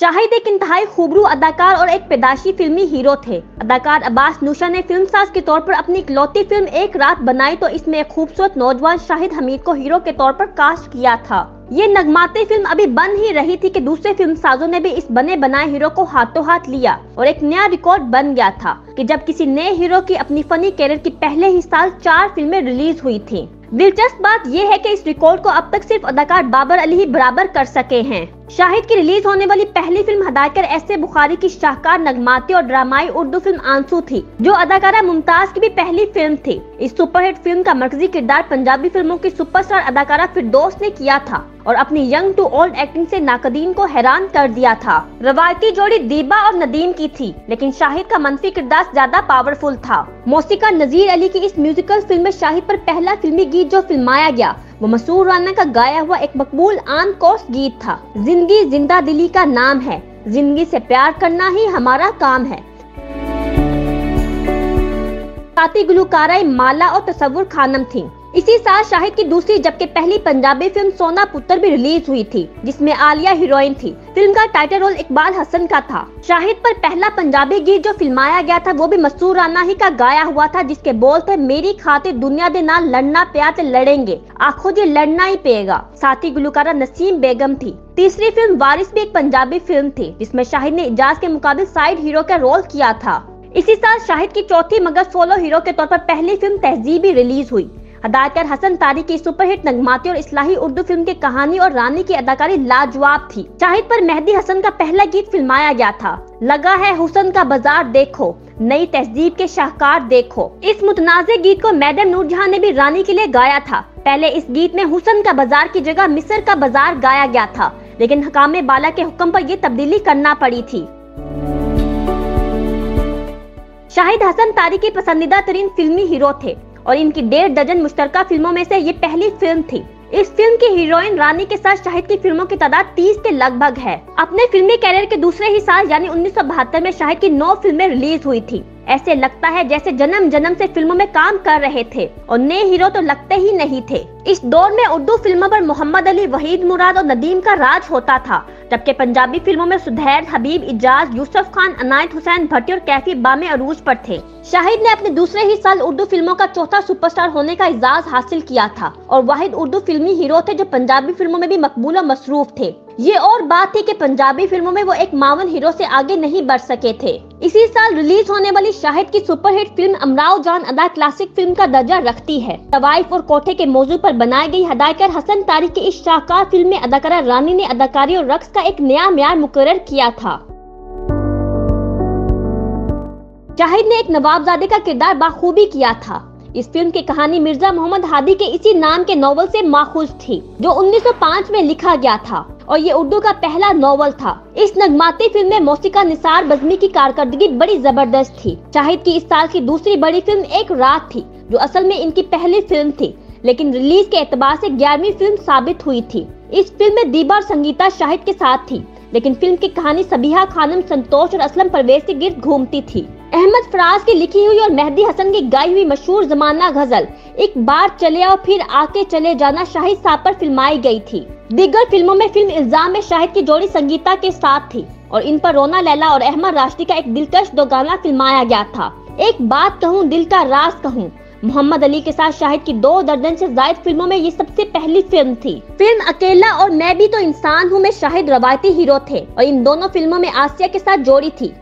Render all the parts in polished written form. शाहिद एक इंतहाई खूबरू अदाकार और एक पैदाशी फिल्मी हीरो थे। अदाकार अब्बास नुशा ने फिल्मसाज के तौर पर अपनी इकलौती फिल्म एक रात बनाई तो इसमें एक खूबसूरत नौजवान शाहिद हमीद को हीरो के तौर पर कास्ट किया था। ये नगमाते फिल्म अभी बन ही रही थी कि दूसरे फिल्म साजों ने भी इस बने बनाए हीरो को हाथों हाथ लिया और एक नया रिकॉर्ड बन गया था कि जब किसी नए हीरो की अपनी फनी कैरियर की पहले ही साल 4 फिल्में रिलीज हुई थी। दिलचस्प बात यह है कि इस रिकॉर्ड को अब तक सिर्फ अदाकार बाबर अली ही बराबर कर सके हैं। शाहिद की रिलीज होने वाली पहली फिल्म हदायकर ऐसे बुखारी की शाहकार नगमाती और ड्रामाई उर्दू फिल्म आंसू थी, जो अदाकारा मुमताज की भी पहली फिल्म थी। इस सुपरहिट फिल्म का मर्कजी किरदार पंजाबी फिल्मों की सुपरस्टार अदाकारा फिरदौस ने किया था और अपनी यंग टू ओल्ड एक्टिंग से नाकदीन को हैरान कर दिया था। रवायती जोड़ी दीबा और नदीम की थी, लेकिन शाहिद का मनफी किरदार ज्यादा पावरफुल था। मौसीकार नजीर अली की इस म्यूजिकल फिल्म में शाहिद पर पहला फिल्मी गीत जो फिल्माया गया वो मशहूर राना का गाया हुआ एक मकबूल आम कोर्स गीत था। जिंदगी जिंदा दिली का नाम है, जिंदगी से प्यार करना ही हमारा काम है। साथी गुलकारा माला और तस्वुर खानम थी। इसी साल शाहिद की दूसरी जबकि पहली पंजाबी फिल्म सोना पुत्र भी रिलीज हुई थी, जिसमें आलिया हीरोइन थी। फिल्म का टाइटल रोल इकबाल हसन का था। शाहिद पर पहला पंजाबी गीत जो फिल्माया गया था वो भी मशहूर राना ही का गाया हुआ था, जिसके बोल थे मेरी खातिर दुनिया दे नाल लड़ना पिया ते लड़ेंगे, आखो जी लड़ना ही पेगा। साथी गुलकारा नसीम बेगम थी। तीसरी फिल्म वारिस भी एक पंजाबी फिल्म थी, जिसमें शाहिद ने इजाज के मुकाबले साइड हीरो का रोल किया था। इसी साल शाहिद की चौथी मगर सोलो हीरो के तौर पर पहली फिल्म तहजीबी रिलीज हुई। अदाकार हसन तारिक की सुपरहिट नगमाती और इस्लाही उर्दू फिल्म की कहानी और रानी की अदाकारी लाजवाब थी। शाहिद पर मेहदी हसन का पहला गीत फिल्माया गया था। लगा है हुसन का बाजार देखो, नई तहजीब के शाहकार देखो। इस मुतनाज़े गीत को मैडम नूरजहां ने भी रानी के लिए गाया था। पहले इस गीत में हुसन का बाजार की जगह मिस्र का बाजार गाया गया था, लेकिन हकामे बाला के हुक्म पर ये तब्दीली करना पड़ी थी। शाहिद हसन तारिक की पसंदीदा तरीन फिल्मी हीरो थे और इनकी 1.5 दर्जन मुश्तरका फिल्मों में से ये पहली फिल्म थी। इस फिल्म की हीरोइन रानी के साथ शाहिद की फिल्मों की तादाद 30 के लगभग है। अपने फिल्मी कैरियर के दूसरे ही साल यानी 1972 में शाहिद की 9 फिल्में रिलीज हुई थी। ऐसे लगता है जैसे जन्म जन्म से फिल्मों में काम कर रहे थे और नए हीरो तो लगते ही नहीं थे। इस दौर में उर्दू फिल्मों पर मोहम्मद अली, वहीद मुराद और नदीम का राज होता था, जबकि पंजाबी फिल्मों में सुदै, हबीब, इजाज, यूसुफ खान, अनायत हुसैन भट्टी और कैफी बामे अरूज पर थे। शाहिद ने अपने दूसरे ही साल उर्दू फिल्मों का चौथा सुपरस्टार होने का एजाज हासिल किया था और वाहिद उर्दू फिल्मी हीरो थे जो पंजाबी फिल्मों में भी मकबूल और मसरूफ थे। ये और बात थी कि पंजाबी फिल्मों में वो एक मावन हीरो से आगे नहीं बढ़ सके थे। इसी साल रिलीज होने वाली शाहिद की सुपरहिट फिल्म अमराव जान अदा क्लासिक फिल्म का दर्जा रखती है। तवाइफ और कोठे के मौजू पर बनाई गई हदायकार हसन तारिक की इस शाहकार फिल्म में अदाकारा रानी ने अदाकारी और रक्स का एक नया म्यार मुकर्रर किया था। शाहिद ने एक नवाबजादे का किरदार बाखूबी किया था। इस फिल्म की कहानी मिर्जा मोहम्मद हादी के इसी नाम के नॉवल से माखूज थी, जो 1905 में लिखा गया था और ये उर्दू का पहला नॉवल था। इस नगमाती फिल्म में मौसीकार निसार बजमी की कारकर्दगी बड़ी जबरदस्त थी। शाहिद की इस साल की दूसरी बड़ी फिल्म एक रात थी, जो असल में इनकी पहली फिल्म थी, लेकिन रिलीज के एतबार से 11वीं फिल्म साबित हुई थी। इस फिल्म में दीबा और संगीता शाहिद के साथ थी, लेकिन फिल्म की कहानी सभीहा खानम, संतोष और असलम परवेश के गिर्द घूमती थी। अहमद फराज की लिखी हुई और मेहदी हसन की गाई हुई मशहूर जमाना गजल एक बार चले आओ फिर आके चले जाना शाहिद साहब पर फिल्माई गई थी। दीगर फिल्मों में फिल्म इल्जाम में शाहिद की जोड़ी संगीता के साथ थी और इन पर रोना लैला और अहमद राशि का एक दिलकश दोगाना फिल्माया गया था। एक बात कहूँ, दिल का राज कहूँ, मोहम्मद अली के साथ शाहिद की 2 दर्जन से ज्यादा फिल्मों में ये सबसे पहली फिल्म थी। फिल्म अकेला और मैं भी तो इंसान हूँ में शाहिद रवायती हीरो थे और इन दोनों फिल्मों में आसिया के साथ जोड़ी थी।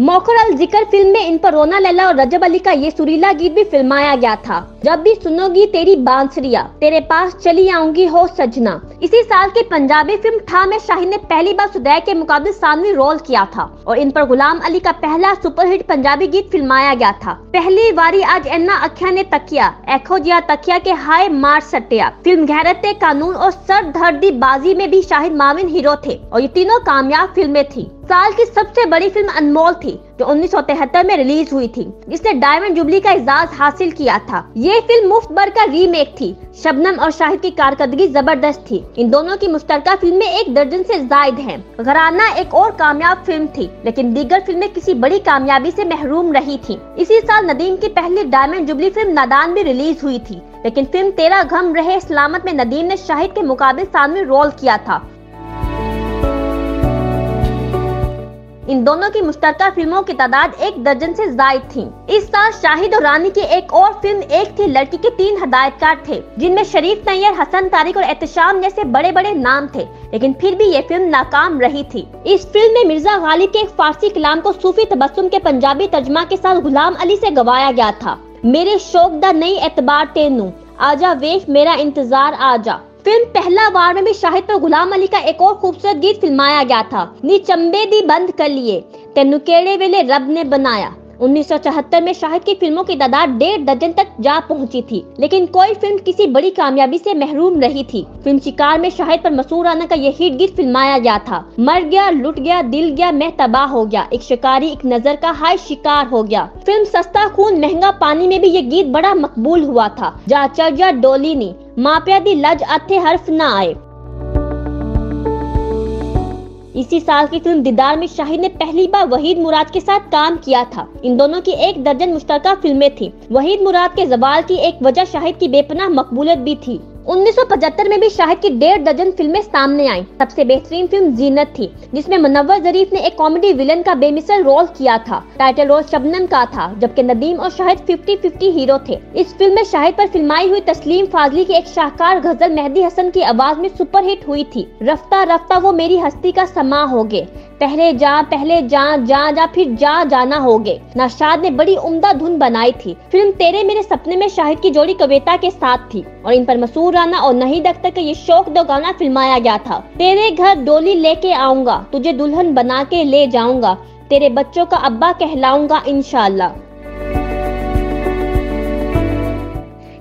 मौकर अल जिक्र फिल्म में इन पर रोना लैला और रजब अली का ये सुरीला गीत भी फिल्माया गया था। जब भी सुनोगी तेरी बांसुरिया, तेरे पास चली आऊंगी हो सजना। इसी साल की पंजाबी फिल्म ठा में शाहिद ने पहली बार सुदै के मुकाबले सानवी रोल किया था और इन पर गुलाम अली का पहला सुपरहिट पंजाबी गीत फिल्माया गया था। पहली बारी आज एना अखिया ने तकिया, एखो जिया तकिया के हाय मार सटिया। फिल्म गैरत, कानून और सरदर्दी बाजी में भी शाहिद माविन हीरो थे और ये तीनों कामयाब फिल्में थी। साल की सबसे बड़ी फिल्म अनमोल थी, जो 1973 में रिलीज हुई थी, जिसने डायमंड जुबली का एजाज हासिल किया था। ये फिल्म मुफ्त बर का रीमेक थी। शबनम और शाहिद की कारकर्दगी जबरदस्त थी। इन दोनों की मुश्तरका फिल्में 1 दर्जन से ज्यादा हैं। घराना एक और कामयाब फिल्म थी, लेकिन दीगर फिल्में किसी बड़ी कामयाबी से महरूम रही थी। इसी साल नदीम की पहली डायमंड जुबली फिल्म नादान भी रिलीज हुई थी, लेकिन फिल्म तेरा गम रहे सलामत में नदीम ने शाहिद के मुकाबले सामने रोल किया था। इन दोनों की मुश्तरका फिल्मों की तादाद 1 दर्जन से जायद थी। इस साल शाहिद और रानी की एक और फिल्म एक थी लड़की के 3 हदायतकार थे, जिनमें शरीफ नैयर, हसन तारिक और एहतशाम जैसे बड़े बड़े नाम थे, लेकिन फिर भी ये फिल्म नाकाम रही थी। इस फिल्म में मिर्जा गालिब के एक फारसी कलाम को सूफी तबस्सुम के पंजाबी तर्जमा के साथ गुलाम अली से गवाया गया था। मेरे शौक दा नई एतबार तेनू, आजा वेख मेरा इंतजार आजा। फिल्म पहला बार में भी शाहिद पर गुलाम अली का एक और खूबसूरत गीत फिल्माया गया था, नी चंबे दी बंद कर लिए तेनू केड़े वेले रब ने बनाया। 1974 में शाहिद की फिल्मों की तादाद 1.5 दर्जन तक जा पहुंची थी, लेकिन कोई फिल्म किसी बड़ी कामयाबी से महरूम रही थी। फिल्म शिकार में शाहिद पर मशहूर राना का यह हिट गीत फिल्माया गया था, मर गया लुट गया दिल गया मैं तबाह हो गया, एक शिकारी एक नजर का हाय शिकार हो गया। फिल्म सस्ता खून महंगा पानी में भी ये गीत बड़ा मकबूल हुआ था, जा चल जा डोली नी माँ प्या दी लज अथे हर्फ न आए। इसी साल की फिल्म दीदार में शाहिद ने पहली बार वहीद मुराद के साथ काम किया था। इन दोनों की 1 दर्जन मुश्तरका फिल्में थी। वहीद मुराद के ज़वाल की एक वजह शाहिद की बेपनाह मकबूलियत भी थी। 1975 में भी शाहिद की 1.5 दर्जन फिल्में सामने आईं। सबसे बेहतरीन फिल्म जीनत थी, जिसमें मुनव्वर ज़रीफ ने एक कॉमेडी विलन का बेमिसाल रोल किया था। टाइटल रोल शबनम का था, जबकि नदीम और शाहिद 50-50 हीरो थे। इस फिल्म में शाहिद पर फिल्माई हुई तस्लीम फाजली की एक शाहकार गजल मेहदी हसन की आवाज में सुपरहिट हुई थी। रफ्ता रफ्ता वो मेरी हस्ती का समा हो गए, पहले जां जां जां फिर जां जाना होगे। नाशाद ने बड़ी उम्दा धुन बनाई थी। फिल्म तेरे मेरे सपने में शाहिद की जोड़ी कविता के साथ थी और इन पर मशहूर राना और नहीं दख्तर का ये शौक दो गाना फिल्माया गया था। तेरे घर डोली लेके आऊंगा, तुझे दुल्हन बना के ले जाऊंगा, तेरे बच्चों का अब्बा कहलाऊंगा इंशाल्लाह।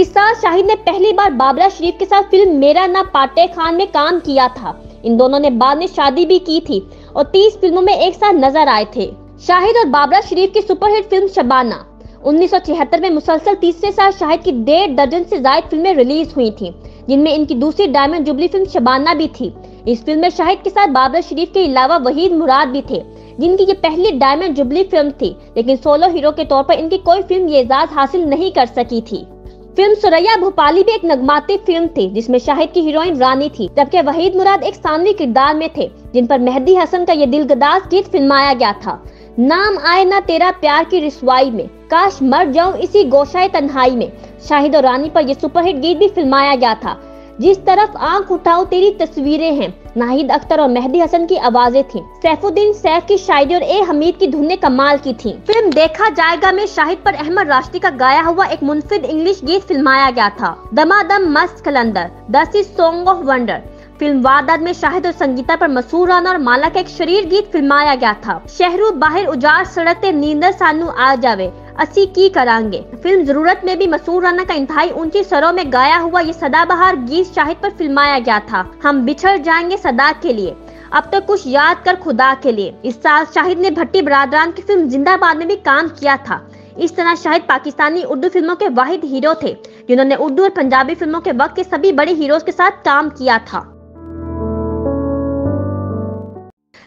इस साल शाहिद ने पहली बार बाबरा शरीफ के साथ फिल्म मेरा ना पाटे खान में काम किया था। इन दोनों ने बाद में शादी भी की थी और 30 फिल्मों में एक साथ नजर आए थे। शाहिद और बाबरा शरीफ की सुपरहिट फिल्म शबाना 1976 में मुसलसल तीसरे साल शाहिद की 1.5 दर्जन से ज्यादा फिल्में रिलीज हुई थीं, जिनमें इनकी दूसरी डायमंड जुबली फिल्म शबाना भी थी। इस फिल्म में शाहिद के साथ बाबरा शरीफ के अलावा वहीद मुराद भी थे, जिनकी ये पहली डायमंड जुबली फिल्म थी, लेकिन सोलो हीरो के तौर पर इनकी कोई फिल्म ये एजाज हासिल नहीं कर सकी थी। फिल्म सुरैया भोपाली भी एक नगमाती फिल्म थी, जिसमें शाहिद की हीरोइन रानी थी, जबकि वहीद मुराद एक सानवी किरदार में थे, जिन पर मेहदी हसन का ये दिलगदास गीत फिल्माया गया था। नाम आए ना तेरा प्यार की रिसवाई में, काश मर जाऊं इसी गोशाए तन्हाई में, शाहिद और रानी पर ये सुपरहिट गीत भी फिल्माया गया था। जिस तरफ आंख उठाओ तेरी तस्वीरें हैं, नाहिद अख्तर और मेहदी हसन की आवाजें थीं। सैफुद्दीन सैफ की शायरी और ए हमीद की धुनें कमाल की थीं। फिल्म देखा जाएगा में शाहिद पर अहमद राशि का गाया हुआ एक मुनफिद इंग्लिश गीत फिल्माया गया था, दमादम Mast Qalandar this is song of wonder. Film वारदात में शाहिद और संगीता पर मशहूर राना और माला का एक शरीर गीत फिल्माया गया था, शहरों बाहर उजाड़ सड़क ते नींदर सानू आ जावे असी की करांगे। फिल्म जरूरत में भी मशहूर राना का इंतहाई ऊंची सरों में गाया हुआ ये सदाबहार गीत शाहिद पर फिल्माया गया था, हम बिछड़ जाएंगे सदा के लिए, अब तो कुछ याद कर खुदा के लिए। इस साल शाहिद ने भट्टी बरादरान की फिल्म जिंदाबाद में भी काम किया था। इस तरह शाहिद पाकिस्तानी उर्दू फिल्मों के वाहिद हीरो थे, जिन्होंने उर्दू और पंजाबी फिल्मों के वक्त के सभी बड़े हीरोज के साथ काम किया था।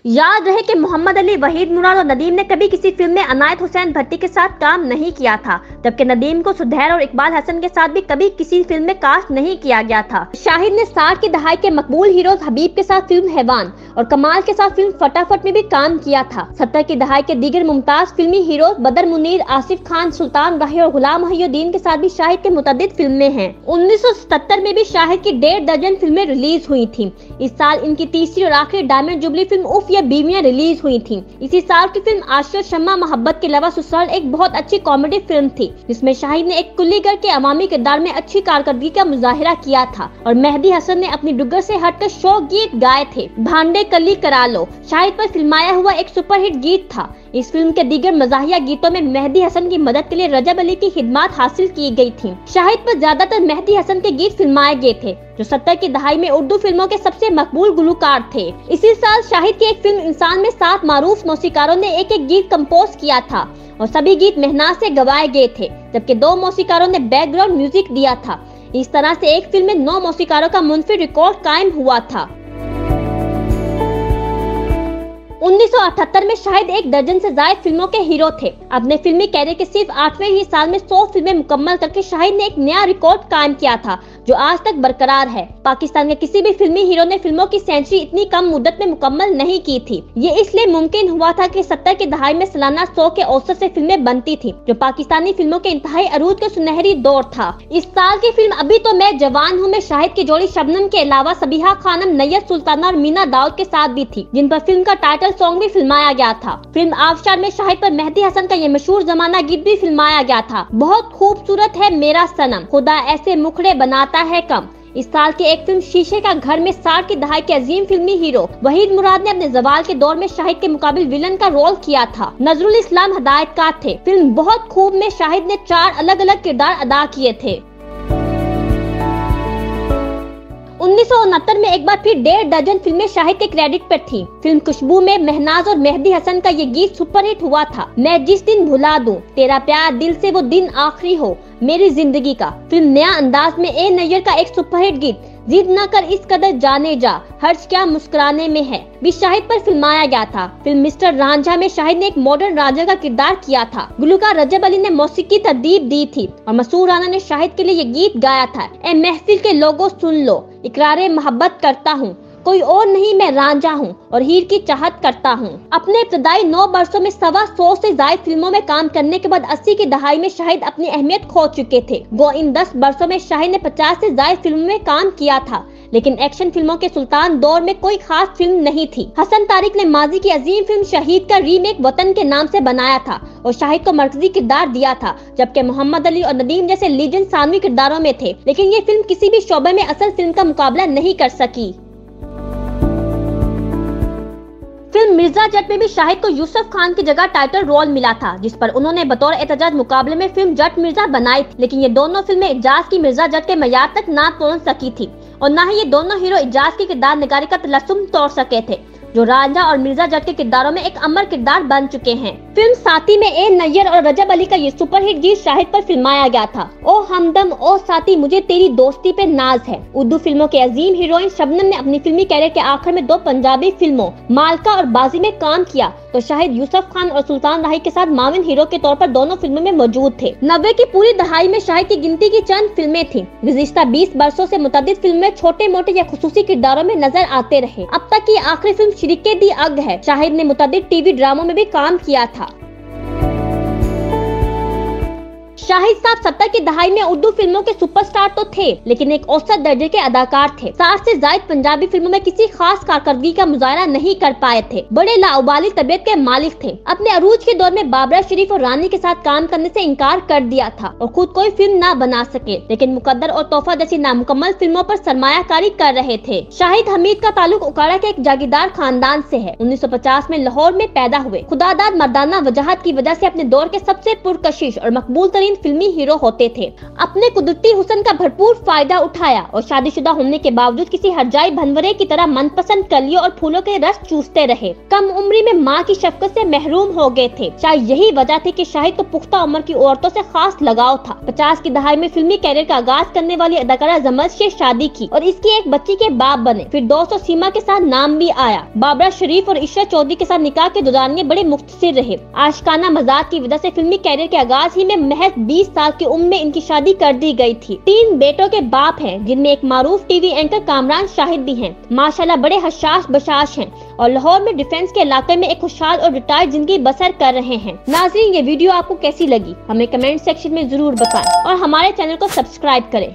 याद रहे कि मोहम्मद अली, वहीद मुराद और नदीम ने कभी किसी फिल्म में अनायत हुसैन भट्टी के साथ काम नहीं किया था, जबकि नदीम को सुदै और इकबाल हसन के साथ भी कभी किसी फिल्म में कास्ट नहीं किया गया था। शाहिद ने 60 की दहाई के मकबूल हीरोज हबीब के साथ फिल्म हैवान और कमाल के साथ फिल्म फटाफट में भी काम किया था। 70 की दहाई के दीगर मुमताज फिल्मी हीरोज बदर मुनीर, आसिफ खान, सुल्तान गाही और गुलाम अली के साथ भी शाहिद के मुतअद्दिद फिल्में हैं। 1977 में भी शाहिद की 1.5 दर्जन फिल्में रिलीज हुई थी। इस साल इनकी तीसरी और आखिरी डायमंड जुबली फिल्म उफ ये बीवियां रिलीज हुई थी। इसी साल की फिल्म आशिया शम्मा मोहब्बत के अलावा सुसराल एक बहुत अच्छी कॉमेडी फिल्म थी, जिसमें शाहिद ने एक कुलीगर के अवामी किरदार में अच्छी कारकर्दगी का मुजाहिरा किया था और मेहदी हसन ने अपनी डुगर से हटकर शोक गीत गाए थे। भांडे कली करा लो शाहिद पर फिल्माया हुआ एक सुपरहिट गीत था। इस फिल्म के दीगर मजाहिया गीतों में मेहदी हसन की मदद के लिए रजब अली की खिदमत हासिल की गई थी। शाहिद पर ज्यादातर मेहदी हसन के गीत फिल्माए गए थे, जो 70 की दहाई में उर्दू फिल्मों के सबसे मकबूल गुलकार थे। इसी साल शाहिद की एक फिल्म इंसान में 7 मारूफ मौसीकारों ने एक एक गीत कंपोज किया था और सभी गीत मेहनात से गवाए गए थे, जबकि 2 मौसीकारों ने बैकग्राउंड म्यूजिक दिया था। इस तरह से एक फिल्म में 9 मौसीकारों का मुनफिर रिकॉर्ड कायम हुआ था। 19 1978 में शाहिद 1 दर्जन से ज्यादा फिल्मों के हीरो थे। अपने फिल्मी कैरियर के सिर्फ 8वें ही साल में 100 फिल्में मुकम्मल करके शाहिद ने एक नया रिकॉर्ड कायम किया था जो आज तक बरकरार है। पाकिस्तान के किसी भी फिल्मी हीरो ने फिल्मों की सेंचुरी इतनी कम मुद्दत में मुकम्मल नहीं की थी। ये इसलिए मुमकिन हुआ था कि 70 की दहाई में सालाना 100 के औसत से फिल्में बनती थी, जो पाकिस्तानी फिल्मों के इंतहाई अरूज का सुनहरी दौर था। इस साल की फिल्म अभी तो मैं जवान हूँ में शाहिद की जोड़ी शबनम के अलावा सभीहा खानम, नैयर, सुल्ताना और मीना दाऊद के साथ भी थी, जिन पर फिल्म का टाइटल सॉन्ग भी फिल्माया गया था। फिल्म आबशार में शाहिद पर मेहदी हसन का ये मशहूर जमाना गीत भी फिल्माया गया था। बहुत खूबसूरत है मेरा सनम, खुदा ऐसे मुखड़े बनाता है कम। इस साल की एक फिल्म शीशे का घर में 60 की दहाई के अजीम फिल्मी हीरो वहीद मुराद ने अपने जवाल के दौर में शाहिद के मुकाबले विलन का रोल किया था। नजरुल इस्लाम हदायतकार थे। फिल्म बहुत खूब में शाहिद ने 4 अलग अलग किरदार अदा किए थे। 1969 में एक बार फिर 1.5 दर्जन फिल्में शाहिद के क्रेडिट पर थी। फिल्म खुशबू में मेहनाज और मेहदी हसन का ये गीत सुपरहिट हुआ था। मैं जिस दिन भुला दूं तेरा प्यार दिल से वो दिन आखिरी हो मेरी जिंदगी का। फिल्म नया अंदाज में ए नैयर का एक सुपरहिट गीत जिद ना कर इस कदर जाने जा, हर्ज क्या मुस्कुराने में है भी शाहिद पर फिल्माया गया था। फिल्म मिस्टर रांझा में शाहिद ने एक मॉडर्न राजा का किरदार किया था। गुलकार रजब अली ने मौसीकी तदीब दी थी और मशहूर राना ने शाहिद के लिए ये गीत गाया था। ए महफिल के लोगों सुन लो, इकरारे मोहब्बत करता हूँ, कोई और नहीं मैं रांझा हूँ और हीर की चाहत करता हूँ। अपने इब्तदाई 9 बरसों में 125 से ज्यादा फिल्मों में काम करने के बाद 80 की दहाई में शाहिद अपनी अहमियत खो चुके थे। गो इन 10 बरसों में शाहिद ने 50 से ज्यादा फिल्मों में काम किया था, लेकिन एक्शन फिल्मों के सुल्तान दौर में कोई खास फिल्म नहीं थी। हसन तारिक ने माजी की अजीम फिल्म शहीद का रीमेक वतन के नाम से बनाया था और शाहिद को मर्कजी किरदार दिया था, जबकि मोहम्मद अली और नदीम जैसे लीजेंड सानवी किरदारों में थे, लेकिन ये फिल्म किसी भी शोबे में असल फिल्म का मुकाबला नहीं कर सकी। फिल्म मिर्जा जट में भी शाहिद को यूसुफ खान की जगह टाइटल रोल मिला था, जिस पर उन्होंने बतौर एहतजाज मुकाबले में फिल्म जट मिर्जा बनाई, लेकिन ये दोनों फिल्में एजाज की मिर्जा जट के मयार तक ना पहुंच सकी थी और ना ही ये दोनों हीरो एजाज की किरदार निगारी का तलस्सुम तोड़ सके थे, जो राजा और मिर्जा जट के किरदारों में एक अमर किरदार बन चुके हैं। फिल्म साथी में ए नैयर और रजब अली का ये सुपरहिट गीत शाहिद पर फिल्माया गया था। ओ हमदम ओ साथी मुझे तेरी दोस्ती पे नाज है। उर्दू फिल्मों के अजीम हीरोइन शबनम ने अपनी फिल्मी कैरियर के आखिर में 2 पंजाबी फिल्मों मालका और बाजी में काम किया, तो शाहिद यूसुफ खान और सुल्तान राही के साथ माविन हीरो के तौर पर दोनों फिल्मों में मौजूद थे। 90 की पूरी दहाई में शाहिद की गिनती की चंद फिल्में थी। गुज़िश्ता 20 बरसों से मुतअद्दिद फिल्में छोटे मोटे या खुसूसी किरदारों में नजर आते रहे। अब तक की आखिरी फिल्म शरीके दी अग है। शाहिद ने मुतअद्दिद टीवी ड्रामों में भी काम किया था। शाहिद साहब 70 की दहाई में उर्दू फिल्मों के सुपरस्टार तो थे, लेकिन एक औसत दर्जे के अदाकार थे। 60 से ज्यादा पंजाबी फिल्मों में किसी खास कारकर्दगी का मुजाहरा नहीं कर पाए थे। बड़े लाउबाली तबीयत के मालिक थे। अपने अरूज के दौर में बाबरा शरीफ और रानी के साथ काम करने से इनकार कर दिया था और खुद कोई फिल्म ना बना सके, लेकिन मुकद्दर और तोहफा जैसी नामुकम्मल फिल्मों पर सरमायाकारी कर रहे थे। शाहिद हमीद का ताल्लुक उकाड़ा के एक जागीरदार खानदान से है। 1950 में लाहौर में पैदा हुए। खुदादाद मर्दाना वजाहत की वजह से अपने दौर के सबसे पुरकशिश और मकबूल तरीन फिल्मी हीरो होते थे। अपने कुदरती हुसन का भरपूर फायदा उठाया और शादीशुदा होने के बावजूद किसी हरजाई भनवरे की तरह मनपसंद कलियों और फूलों के रस चूसते रहे। कम उम्री में मां की शफकत से महरूम हो गए थे। शायद यही वजह थी कि शाहिद को पुख्ता उम्र की औरतों से खास लगाव था। 50 की दहाई में फिल्मी कैरियर का आगाज करने वाली अदाकारा जमल से शादी की और इसकी एक बच्ची के बाप बने। फिरदौस और सीमा के साथ नाम भी आया। बाबरा शरीफ और इशरा चौधरी के साथ निकाह के गुजारने बड़े मुख्तसर रहे। आशिकाना मजाक की वजह से फिल्मी कैरियर के आगाज ही में महज 20 साल की उम्र में इनकी शादी कर दी गई थी। 3 बेटों के बाप हैं, जिनमें एक मारूफ टीवी एंकर कामरान शाहिद भी हैं। माशाल्लाह बड़े हशाश बशाश हैं और लाहौर में डिफेंस के इलाके में एक खुशहाल और रिटायर्ड जिंदगी बसर कर रहे हैं। नाज़रीन, ये वीडियो आपको कैसी लगी हमें कमेंट सेक्शन में जरूर बताएं और हमारे चैनल को सब्सक्राइब करें।